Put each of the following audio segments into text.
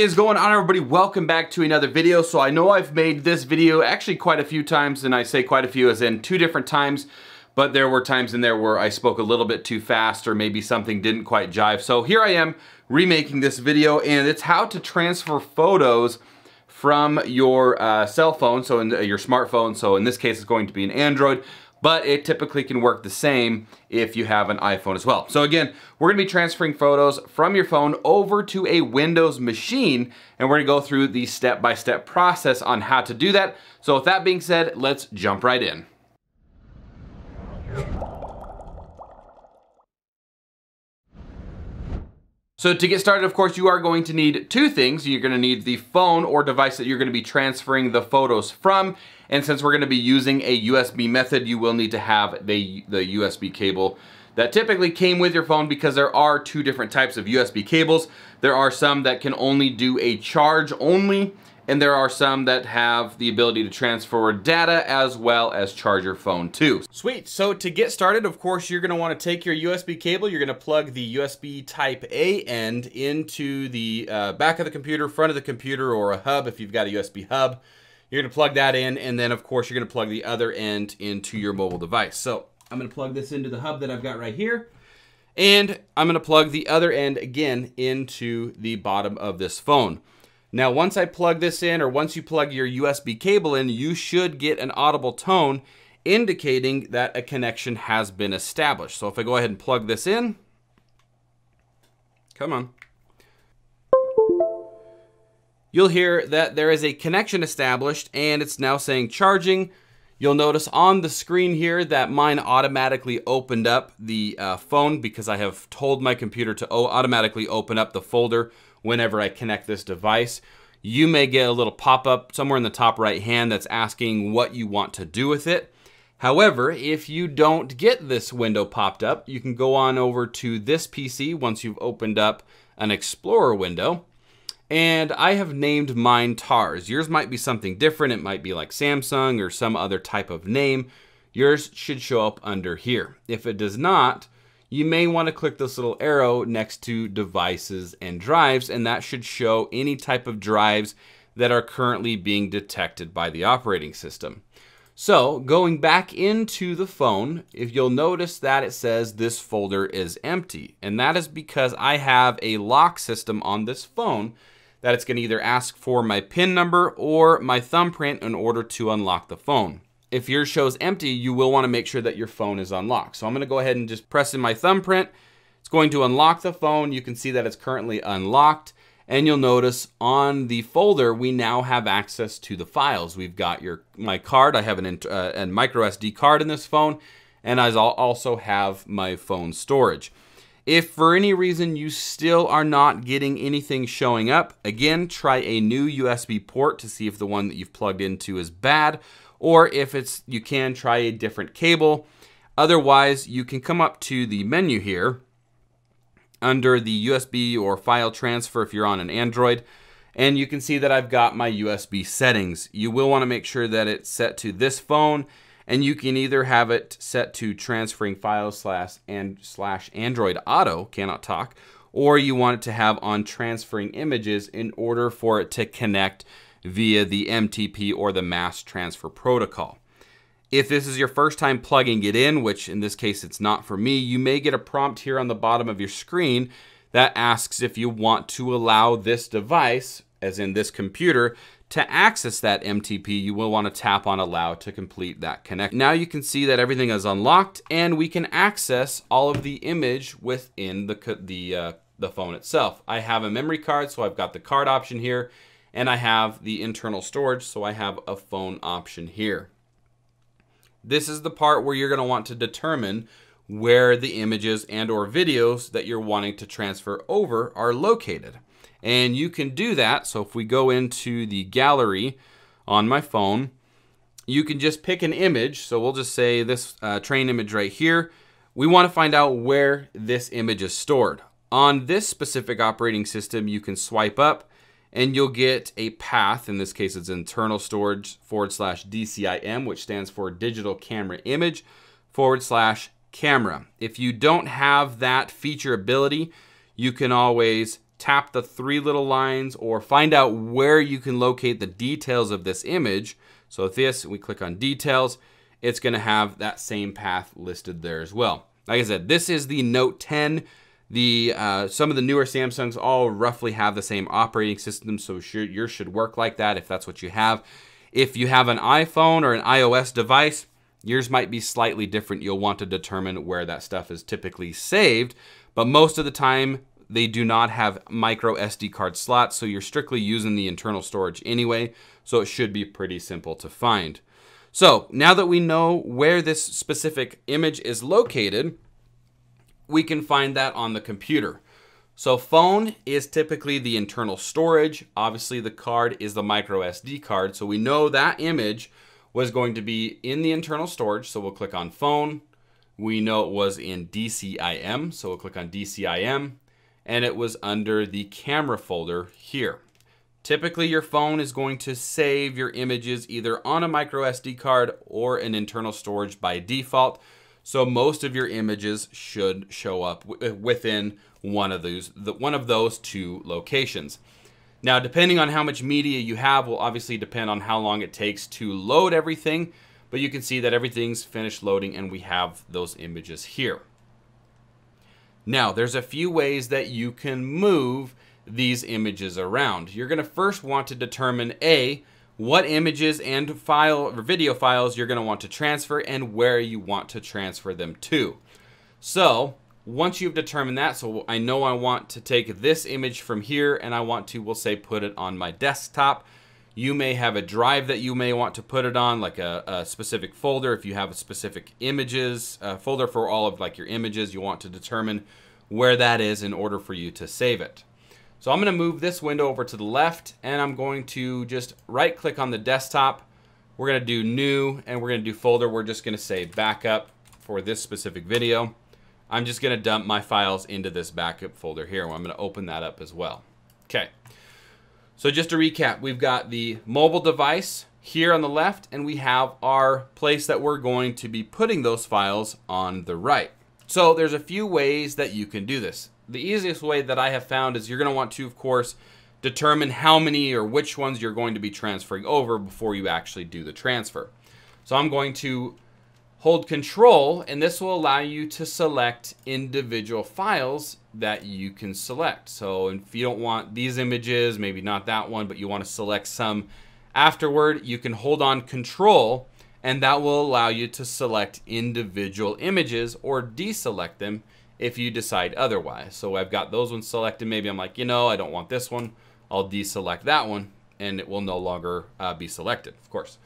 What is going on, everybody? Welcome back to another video. So I know I've made this video actually quite a few times, and I say quite a few as in two different times, but there were times in there where I spoke a little bit too fast or maybe something didn't quite jive. So here I am remaking this video, and it's how to transfer photos from your cell phone, so in your smartphone. So in this case, it's going to be an Android, but it typically can work the same if you have an iPhone as well. So again, we're gonna be transferring photos from your phone over to a Windows machine, and we're gonna go through the step-by-step process on how to do that. So with that being said, let's jump right in. So to get started, of course, you are going to need two things. You're gonna need the phone or device that you're gonna be transferring the photos from. And since we're gonna be using a USB method, you will need to have the USB cable that typically came with your phone, because there are two different types of USB cables. There are some that can only do a charge only, and there are some that have the ability to transfer data as well as charge your phone too. Sweet, so to get started, of course, you're gonna wanna take your USB cable, you're gonna plug the USB type A end into the back of the computer, front of the computer, or a hub if you've got a USB hub. You're gonna plug that in, and then of course, you're gonna plug the other end into your mobile device. So I'm gonna plug this into the hub that I've got right here, and I'm gonna plug the other end again into the bottom of this phone. Now, once I plug this in, or once you plug your USB cable in, you should get an audible tone indicating that a connection has been established. So if I go ahead and plug this in, come on, you'll hear that there is a connection established, and it's now saying charging. You'll notice on the screen here that mine automatically opened up the phone, because I have told my computer to automatically open up the folder whenever I connect this device. You may get a little pop-up somewhere in the top right hand that's asking what you want to do with it. However, if you don't get this window popped up, you can go on over to this PC once you've opened up an Explorer window. And I have named mine TARS. Yours might be something different. It might be like Samsung or some other type of name. Yours should show up under here. If it does not, you may want to click this little arrow next to devices and drives, and that should show any type of drives that are currently being detected by the operating system. So going back into the phone, if you'll notice that it says this folder is empty, and that is because I have a lock system on this phone that it's going to either ask for my PIN number or my thumbprint in order to unlock the phone. If yours shows empty, you will want to make sure that your phone is unlocked. So I'm going to go ahead and just press in my thumbprint. It's going to unlock the phone. You can see that it's currently unlocked. And you'll notice on the folder, we now have access to the files. We've got my card. I have a micro SD card in this phone. And I also have my phone storage. If for any reason you still are not getting anything showing up, again, try a new USB port to see if the one that you've plugged into is bad. Or if you can try a different cable. Otherwise, you can come up to the menu here under the USB or file transfer if you're on an Android, and you can see that I've got my USB settings. You will want to make sure that it's set to this phone, and you can either have it set to transferring files slash Android Auto, cannot talk, or you want it to have on transferring images in order for it to connect via the MTP or the mass transfer protocol. If this is your first time plugging it in, which in this case it's not for me, you may get a prompt here on the bottom of your screen that asks if you want to allow this device, as in this computer, to access that MTP. You will want to tap on allow to complete that connection. Now you can see that everything is unlocked, and we can access all of the image within the phone itself. I have a memory card, so I've got the card option here. And I have the internal storage, so I have a phone option here. This is the part where you're gonna want to determine where the images and or videos that you're wanting to transfer over are located. And you can do that, so if we go into the gallery on my phone, you can just pick an image. So we'll just say this train image right here. We wanna find out where this image is stored. On this specific operating system, you can swipe up and you'll get a path. In this case, it's internal storage /DCIM, which stands for digital camera image /camera. If you don't have that feature ability, you can always tap the three little lines or find out where you can locate the details of this image. So this, we click on details, it's gonna have that same path listed there as well. Like I said, this is the Note 10. Some of the newer Samsungs all roughly have the same operating system, so yours should work like that if that's what you have. If you have an iPhone or an iOS device, yours might be slightly different. You'll want to determine where that stuff is typically saved, but most of the time they do not have micro SD card slots, so you're strictly using the internal storage anyway, so it should be pretty simple to find. So now that we know where this specific image is located, we can find that on the computer. So phone is typically the internal storage. Obviously the card is the micro SD card. So we know that image was going to be in the internal storage. So we'll click on phone. We know it was in DCIM. So we'll click on DCIM and it was under the camera folder here. Typically your phone is going to save your images either on a micro SD card or an internal storage by default. So most of your images should show up within one of those two locations. Now, depending on how much media you have will obviously depend on how long it takes to load everything, but you can see that everything's finished loading and we have those images here. Now, there's a few ways that you can move these images around. You're gonna first want to determine what images and file or video files you're going to want to transfer and where you want to transfer them to. So once you've determined that, so I know I want to take this image from here and I want to, we'll say, put it on my desktop. You may have a drive that you may want to put it on, like a specific folder. If you have a specific images folder for all of like your images, you want to determine where that is in order for you to save it. So I'm going to move this window over to the left and I'm going to just right click on the desktop. We're going to do new and we're going to do folder. We're just going to say backup for this specific video. I'm just going to dump my files into this backup folder here. I'm going to open that up as well. Okay. So just to recap, we've got the mobile device here on the left and we have our place that we're going to be putting those files on the right. So there's a few ways that you can do this. The easiest way that I have found is you're going to want to, of course, determine how many or which ones you're going to be transferring over before you actually do the transfer. So I'm going to hold control and this will allow you to select individual files that you can select. So if you don't want these images, maybe not that one, but you want to select some afterward, you can hold on control and that will allow you to select individual images or deselect them if you decide otherwise. So I've got those ones selected. Maybe I'm like, you know, I don't want this one. I'll deselect that one and it will no longer be selected, of course.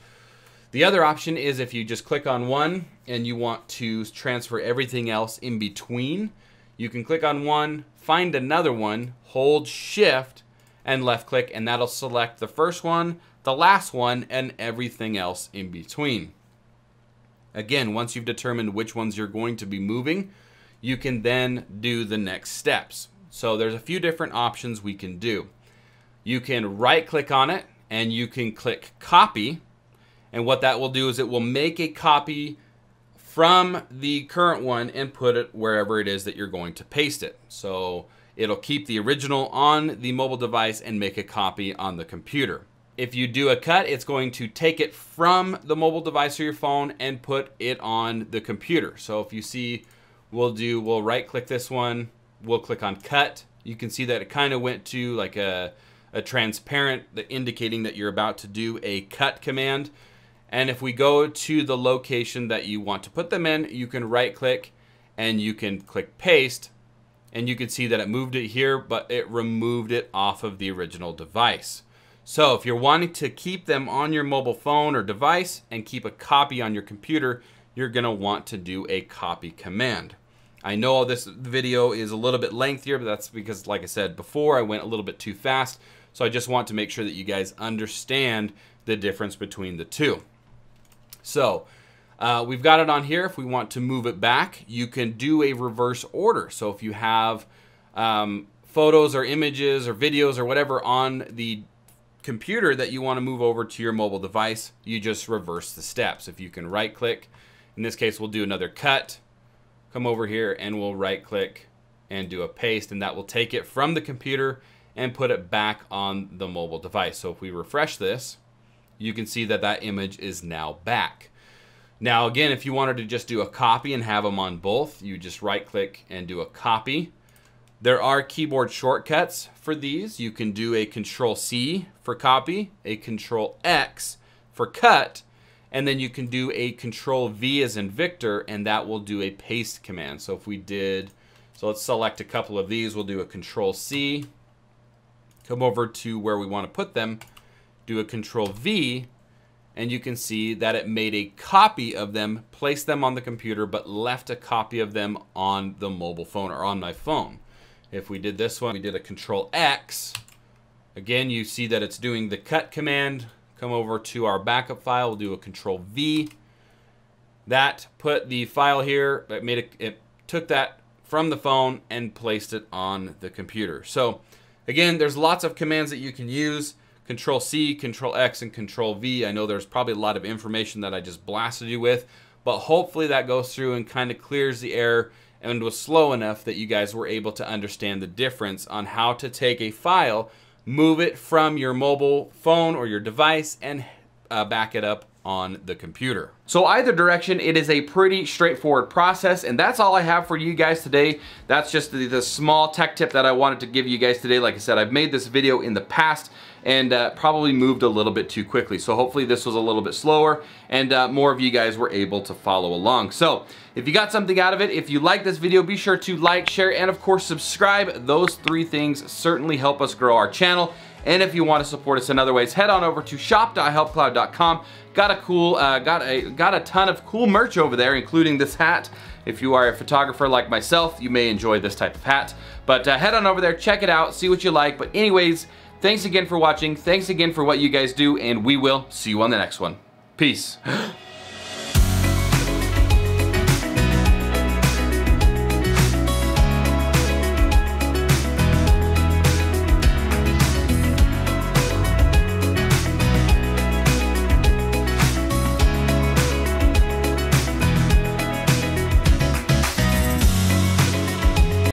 The other option is if you just click on one and you want to transfer everything else in between, you can click on one, find another one, hold shift and left click, and that'll select the first one, the last one, and everything else in between. Again, once you've determined which ones you're going to be moving, you can then do the next steps. So there's a few different options we can do. You can right click on it and you can click copy. And what that will do is it will make a copy from the current one and put it wherever it is that you're going to paste it. So it'll keep the original on the mobile device and make a copy on the computer. If you do a cut, it's going to take it from the mobile device or your phone and put it on the computer. So if you see, we'll right click this one, we'll click on cut. You can see that it kind of went to like a transparent, indicating that you're about to do a cut command. And if we go to the location that you want to put them in, you can right click and you can click paste. And you can see that it moved it here, but it removed it off of the original device. So if you're wanting to keep them on your mobile phone or device and keep a copy on your computer, you're gonna want to do a copy command. I know this video is a little bit lengthier, but that's because, like I said before, I went a little bit too fast. So I just want to make sure that you guys understand the difference between the two. So we've got it on here. If we want to move it back, you can do a reverse order. So if you have photos or images or videos or whatever on the computer that you want to move over to your mobile device, you just reverse the steps. If you can right click, in this case, we'll do another cut, come over here and we'll right click, and do a paste, and that will take it from the computer and put it back on the mobile device. So if we refresh this, you can see that that image is now back. Now again, if you wanted to just do a copy and have them on both, you just right click and do a copy. There are keyboard shortcuts for these. You can do a Control-C for copy, a Control-X for cut, and then you can do a Control-V as in Victor, and that will do a paste command. So if we did, so let's select a couple of these. We'll do a Control-C, come over to where we want to put them, do a Control-V, and you can see that it made a copy of them, placed them on the computer, but left a copy of them on the mobile phone or on my phone. If we did this one, we did a Control-X. Again, you see that it's doing the cut command. Come over to our backup file, we'll do a Control-V. That put the file here, it took that from the phone and placed it on the computer. So again, there's lots of commands that you can use. Control-C, Control-X, and Control-V. I know there's probably a lot of information that I just blasted you with, but hopefully that goes through and kind of clears the air and was slow enough that you guys were able to understand the difference on how to take a file, move it from your mobile phone or your device, and back it up on the computer. So either direction, it is a pretty straightforward process, and that's all I have for you guys today. That's just the small tech tip that I wanted to give you guys today. Like I said, I've made this video in the past and probably moved a little bit too quickly. So hopefully this was a little bit slower and more of you guys were able to follow along. So if you got something out of it, if you like this video, be sure to like, share, and of course subscribe. Those three things certainly help us grow our channel. And if you want to support us in other ways, head on over to shop.helpcloud.com. Got a ton of cool merch over there, including this hat. If you are a photographer like myself, you may enjoy this type of hat. But head on over there, check it out, see what you like. But anyways, thanks again for watching. Thanks again for what you guys do, and we will see you on the next one. Peace.